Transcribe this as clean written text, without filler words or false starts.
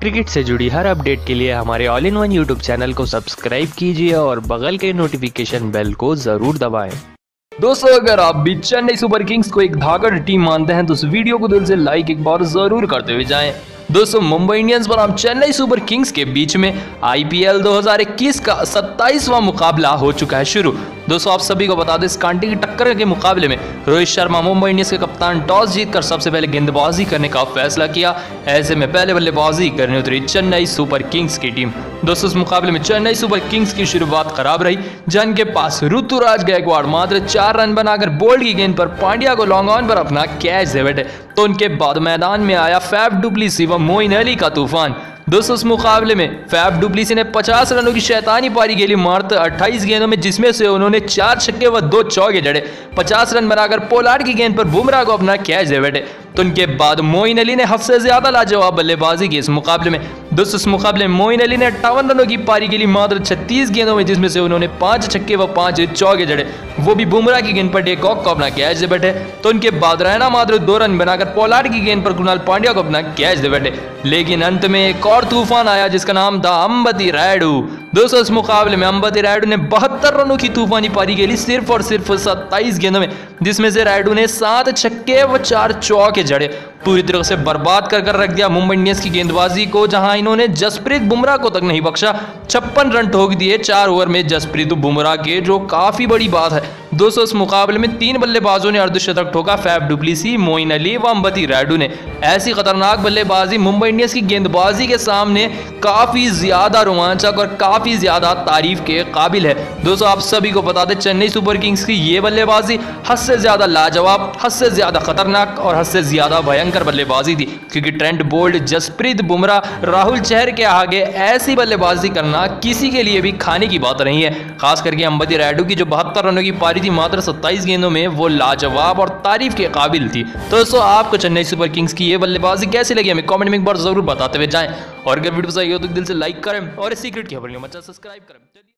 Cricket से जुड़ी हर update के लिए हमारे all in one YouTube channel को सब्सक्राइब कीजिए और बगल के नोटिफिकेशन बेल को जरूर दबाएं। दोस्तों, अगर आप भी चेन्नई सुपर किंग्स को एक धाकड़ टीम मानते हैं तो इस वीडियो को दिल से लाइक एक बार जरूर करते हुए जाएं। दोस्तों, मुंबई इंडियंस बनाम चेन्नई सुपर किंग्स के बीच में आईपीएल 2021 का 27वां मुकाबला हो चुका है शुरू। दोस्तों, आप सभी को बता दें, इस कांटे की टक्कर के मुकाबले में रोहित शर्मा मुंबई इंडियंस के कप्तान टॉस जीतकर सबसे पहले गेंदबाजी करने का फैसला किया। ऐसे में पहले बल्लेबाजी करने उतरी चेन्नई सुपर किंग्स की टीम। दोस्तों, इस मुकाबले में चेन्नई सुपर किंग्स की शुरुआत खराब रही। जन के पास ऋतुराज गायकवाड़ मात्र 4 रन बनाकर बोल्ड की गेंद पर पांड्या को लॉन्ग ऑन पर अपना कैच दे बैठे, तो उनके बाद मैदान में आया फैफ डुप्लेसिस व मोइन अली का तूफान। दोस्तों, इस मुकाबले में फैफ डुप्लेसिस ने 50 रनों की शैतानी पारी खेली मात्र 28 गेंदों में, जिसमें से उन्होंने 4 छक्के व 2 चौके जड़े। 50 रन बनाकर पोलार्ड की गेंद पर बुमराह को अपना कैच दे बैठे, तो उनके बाद मोइन अली ने हद से ज्यादा लाजवाब बल्लेबाजी की इस मुकाबले में। दोस्तों, इस मुकाबले में मोइन अली ने 58 रनों की पारी खेली मात्र 36 गेंदों में, जिसमें से उन्होंने 5 छक्के व 5 चौके जड़े, वो भी बुमराह की गेंद पर डेकॉक को अपना कैच दे बैठे, तो उनके बाद रैना मात्र 2 रन बनाकर पोलार्ड की गेंद पर कुणाल पांड्या को अपना कैच दे बैठे। लेकिन अंत में एक और तूफान आया जिसका नाम था अंबाती रायुडू। दोस्तों, इस मुकाबले में अंबाती रायुडू ने 72 रनों की तूफानी पारी खेली सिर्फ और सिर्फ 27 गेंदों में, जिसमें से रायुडू ने 7 छक्के व 4 चौके जड़े। पूरी तरह से बर्बाद कर रख दिया मुंबई इंडियंस की गेंदबाजी को, जहां इन्होंने जसप्रीत बुमराह को तक नहीं बख्शा। 56 रन ठोक दिए 4 ओवर में जसप्रीत बुमराह के, जो काफी बड़ी बात है। दोस्तों, इस मुकाबले में 3 बल्लेबाजों ने अर्धशतक ठोका, फैफ डुप्लेसिस, मोइन अली व अंबाती रायुडू ने। ऐसी खतरनाक बल्लेबाजी मुंबई इंडियंस की गेंदबाजी के सामने काफी ज्यादा रोमांचक और काफी ज्यादा तारीफ के काबिल है। दोस्तों, आप सभी को बता दें, चेन्नई सुपर किंग्स की ये बल्लेबाजी हद से ज्यादा लाजवाब, हद से ज्यादा खतरनाक और हद से ज्यादा भयंकर बल्लेबाजी थी, क्योंकि ट्रेंट बोल्ड, जसप्रीत बुमराह, राहुल चेहर के आगे ऐसी बल्लेबाजी करना किसी के लिए भी खाने की बात नहीं है। खास करके अंबाती रायुडू की जो 72 रनों की पारी थी मात्र 27 गेंदों में, वो लाजवाब और तारीफ के काबिल थी। दोस्तों, आपको चेन्नई सुपर किंग्स की ये बल्लेबाजी कैसी लगी हमें कमेंट में एक बार जरूर बताते हुए जाएं, और अगर वीडियो पसंद आई हो तो दिल से लाइक करें और इस सीक्रेट की खबर के लिए सब्सक्राइब करें।